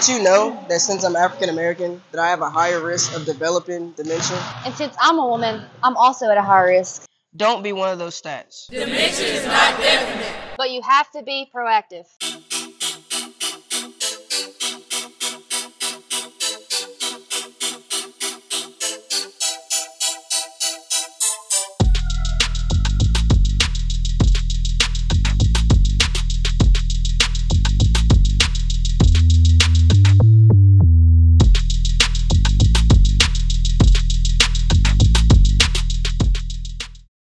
Did you know that since I'm African American, that I have a higher risk of developing dementia? And since I'm a woman, I'm also at a higher risk. Don't be one of those stats. Dementia is not definite. But you have to be proactive.